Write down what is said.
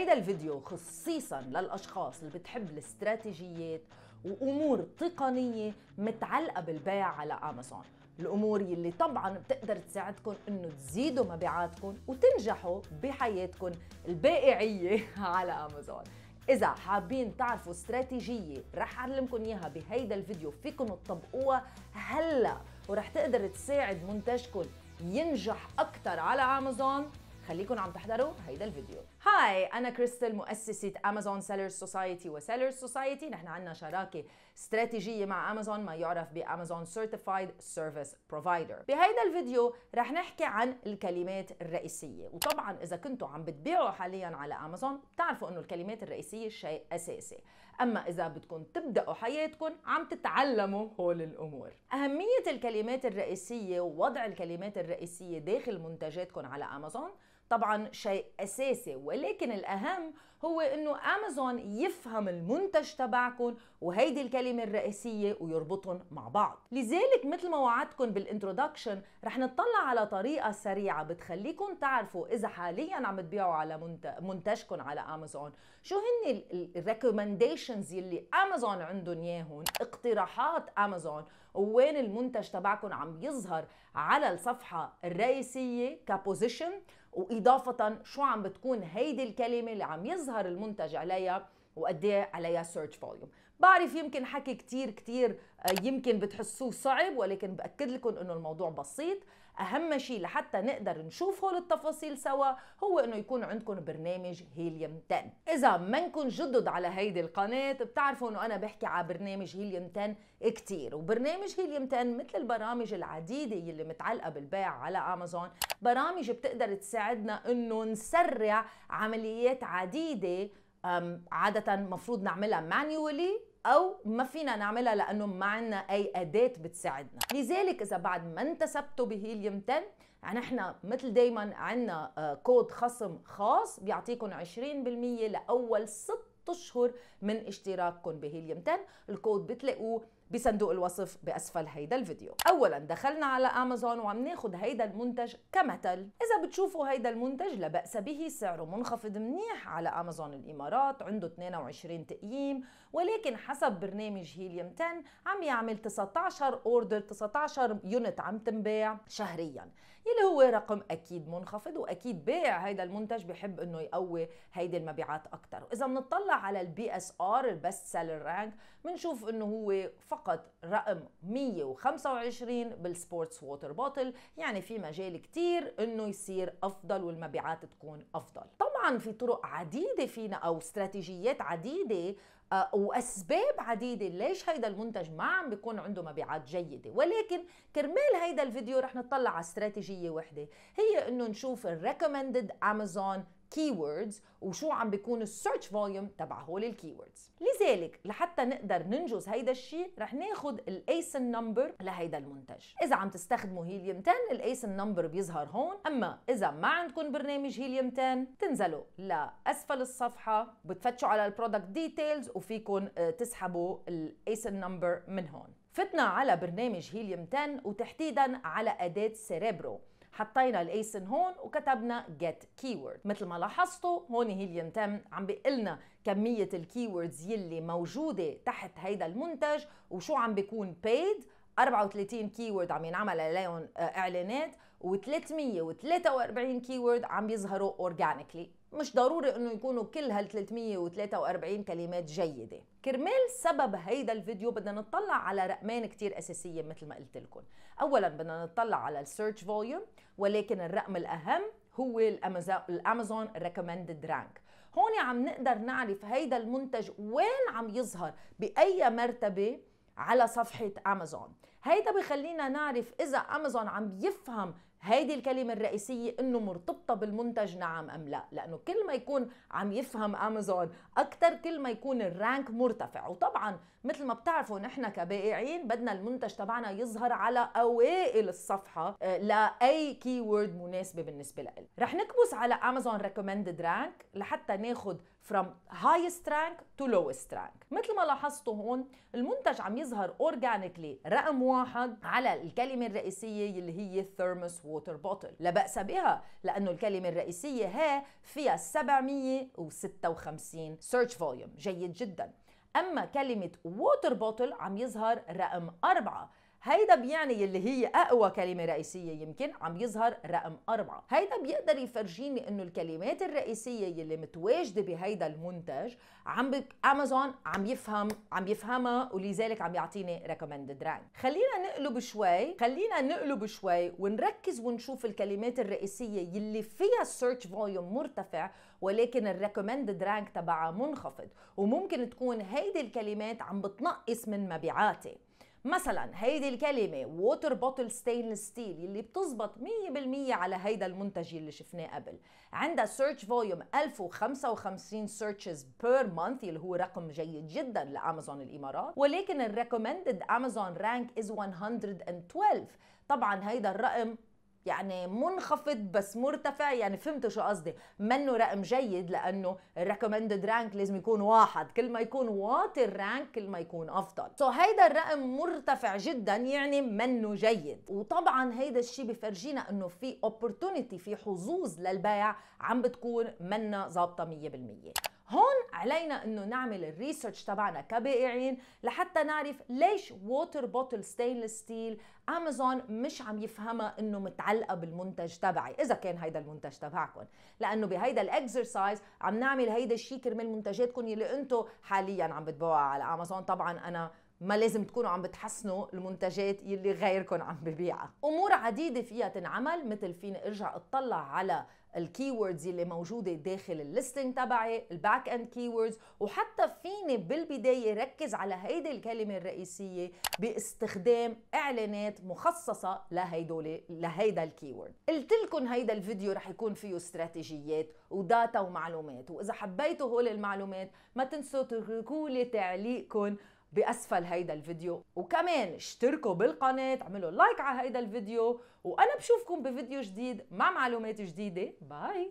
هيدا الفيديو خصيصا للأشخاص اللي بتحب الاستراتيجيات وأمور تقنية متعلقة بالبيع على أمازون، الأمور يلي طبعا بتقدر تساعدكم إنه تزيدوا مبيعاتكم وتنجحوا بحياتكم البائعية على أمازون. إذا حابين تعرفوا استراتيجية رح أعلمكم إياها بهيدا الفيديو، فيكم تطبقوها هلا ورح تقدر تساعد منتجكم ينجح أكتر على أمازون. خليكن عم تحضروا هيدا الفيديو. هاي، أنا كريستل مؤسسة أمازون سيلرز سوسايتي وسيلرز سوسايتي. نحن عنا شراكة استراتيجية مع أمازون، ما يعرف بأمازون سيرتيفايد سيرفيس بروفايدر. بهيدا الفيديو رح نحكي عن الكلمات الرئيسية، وطبعا إذا كنتوا عم بتبيعوا حاليا على أمازون بتعرفوا إنه الكلمات الرئيسية شيء أساسي، أما إذا بدكم تبدأوا حياتكم عم تتعلموا هول الأمور. أهمية الكلمات الرئيسية ووضع الكلمات الرئيسية داخل منتجاتكم على أمازون طبعا شيء أساسي، ولكن الأهم هو إنه أمازون يفهم المنتج تبعكم وهيدي الكلمة الرئيسية ويربطهم مع بعض. لذلك مثل ما وعدتكم بالانترودكشن رح نطلع على طريقة سريعة بتخليكم تعرفوا إذا حاليا عم تبيعوا على منتجكم على أمازون شو هن الريكومنديشنز يلي أمازون عندهم ياهن، اقتراحات أمازون، وين المنتج تبعكم عم يظهر على الصفحة الرئيسية كبوزيشن، وإضافة شو عم بتكون هيدي الكلمة اللي عم يظهر المنتج عليها وقديه عليها سيرش فوليوم. بعرف يمكن حكي كتير يمكن بتحسوه صعب، ولكن بأكد لكم انه الموضوع بسيط. اهم شيء لحتى نقدر نشوف هول التفاصيل سوا هو انه يكون عندكم برنامج هيليوم 10. اذا منكن جدد على هيدي القناة بتعرفوا انه انا بحكي على برنامج هيليوم 10 كتير، وبرنامج هيليوم 10 مثل البرامج العديدة اللي متعلقة بالبيع على امازون، برامج بتقدر تساعدنا انه نسرع عمليات عديدة عادة مفروض نعملها مانيولي أو ما فينا نعملها لأنه ما عنا أي أداة بتساعدنا. لذلك إذا بعد ما انتسبتوا بهيليوم 10 نحن مثل دايما عنا كود خصم خاص بيعطيكم 20% لأول 6 أشهر من اشتراككم بهيليوم 10. الكود بتلاقوه بصندوق الوصف بأسفل هيدا الفيديو. أولا دخلنا على أمازون وعم ناخد هيدا المنتج كمثل. إذا بتشوفوا هيدا المنتج لا بأس به، سعره منخفض منيح على أمازون الإمارات، عنده 22 تقييم، ولكن حسب برنامج هيليوم 10 عم يعمل 19 أوردر، 19 يونت عم تنباع شهريا، يلي هو رقم أكيد منخفض، وأكيد بائع هيدا المنتج بحب إنه يقوي هيدي المبيعات أكتر. وإذا بنطلع على البي اس ار البست سيلر رانك بنشوف إنه هو فقط رقم 125 بالسبورتس ووتر بوتل، يعني في مجال كتير انه يصير افضل والمبيعات تكون افضل. طبعا في طرق عديدة فينا او استراتيجيات عديدة واسباب عديدة ليش هيدا المنتج ما عم بيكون عنده مبيعات جيدة، ولكن كرمال هيدا الفيديو رح نطلع على استراتيجية وحدة، هي انه نشوف الريكومندد امازون keywords وشو عم بيكون السيرش فوليوم تبع هول الكيوردز. لذلك لحتى نقدر ننجز هيدا الشيء رح ناخد الاسن نمبر لهيدا المنتج. اذا عم تستخدموا هيليوم 10 الاسن نمبر بيظهر هون، اما اذا ما عندكم برنامج هيليوم 10 تنزلوا لاسفل الصفحه بتفتشوا على البرودكت ديتيلز وفيكم تسحبوا الاسن نمبر من هون. فتنا على برنامج هيليوم 10 وتحديدا على اداه سيريبرو، حطينا الاسن هون وكتبنا get keyword. مثل ما لاحظتوا هون هيليوم 10 عم بيقلنا كمية الكيوردز يلي موجودة تحت هيدا المنتج وشو عم بيكون paid، 34 كيورد عم ينعمل عليهم اعلانات و343 كيورد عم بيظهروا اورجانيكلي. مش ضروري انه يكونوا كل هال 343 كلمات جيدة. كرمال سبب هيدا الفيديو بدنا نطلع على رقمين كتير اساسية مثل ما قلت لكم. اولا بدنا نطلع على السيرش فوليوم، ولكن الرقم الاهم هو الامازون ريكومندد رانك. هون عم نقدر نعرف هيدا المنتج وين عم يظهر باي مرتبة على صفحة أمازون. هيدا بخلينا نعرف إذا أمازون عم يفهم هيدي الكلمة الرئيسية إنه مرتبطة بالمنتج نعم أم لا، لأنه كل ما يكون عم يفهم أمازون أكتر كل ما يكون الرانك مرتفع. وطبعا مثل ما بتعرفوا نحن كبائعين بدنا المنتج تبعنا يظهر على أوائل الصفحة لأي كيورد مناسبة بالنسبة لإله. رح نكبس على أمازون ريكومندد رانك لحتى ناخد from highest rank to lowest rank. مثل ما لاحظتوا هون المنتج عم يظهر أورجانيكلي رقم 1 على الكلمة الرئيسية اللي هي ثيرموس ووتر بوتل، لا بأس بها لأنه الكلمة الرئيسية ها فيها 756 سيرش فوليوم، جيد جدا. أما كلمة ووتر بوتل عم يظهر رقم 4، هيدا بيعني اللي هي أقوى كلمة رئيسية يمكن عم يظهر رقم 4. هيدا بيقدر يفرجيني إنه الكلمات الرئيسية اللي متواجدة بهيدا المنتج أمازون عم يفهمها، ولذلك عم يعطيني recommended rank. خلينا نقلب شوي ونركز ونشوف الكلمات الرئيسية اللي فيها search volume مرتفع ولكن الريكومندد رانك تبعها منخفض، وممكن تكون هيدي الكلمات عم بتنقص من مبيعاتي. مثلا هيدي الكلمة ووتر بوتل ستينلس ستيل اللي بتزبط 100% على هيدا المنتج اللي شفناه قبل، عندها سيرش فوليوم 1055 سيرشز بير مانث اللي هو رقم جيد جدا لأمازون الإمارات، ولكن الريكومندد أمازون رانك از 112. طبعا هيدا الرقم يعني منخفض بس مرتفع، يعني فهمتوا شو قصدي، منه رقم جيد لانه الريكومندد رانك لازم يكون 1، كل ما يكون واتر رانك كل ما يكون افضل. سو هيدا الرقم مرتفع جدا يعني منه جيد، وطبعا هيدا الشيء بفرجينا انه في اوبورتونيتي، في حظوظ للبيع عم بتكون منا ظابطه 100%. هون علينا انه نعمل الريسيرش تبعنا كبائعين لحتى نعرف ليش ووتر بوتل ستينلس ستيل امازون مش عم يفهمها انه متعلقه بالمنتج تبعي، اذا كان هيدا المنتج تبعكم، لانه بهيدا الاكسرسايز عم نعمل هيدا الشيء كرمال منتجاتكم يلي انتم حاليا عم بتبيعوها على امازون. طبعا انا ما لازم تكونوا عم بتحسنوا المنتجات يلي غيركم عم ببيعها. امور عديده فيها تنعمل، مثل فيني ارجع اطلع على الكيوردز اللي موجوده داخل الليستنج تبعي، الباك اند كيوردز، وحتى فيني بالبدايه ركز على هيدي الكلمه الرئيسيه باستخدام اعلانات مخصصه لهيدا الكيورد. قلت لكم هيدا الفيديو رح يكون فيه استراتيجيات وداتا ومعلومات، واذا حبيتوا هول المعلومات ما تنسوا تتركوا لي تعليقكم بأسفل هيدا الفيديو، وكمان اشتركوا بالقناة، اعملوا لايك على هيدا الفيديو، وأنا بشوفكم بفيديو جديد مع معلومات جديدة. باي.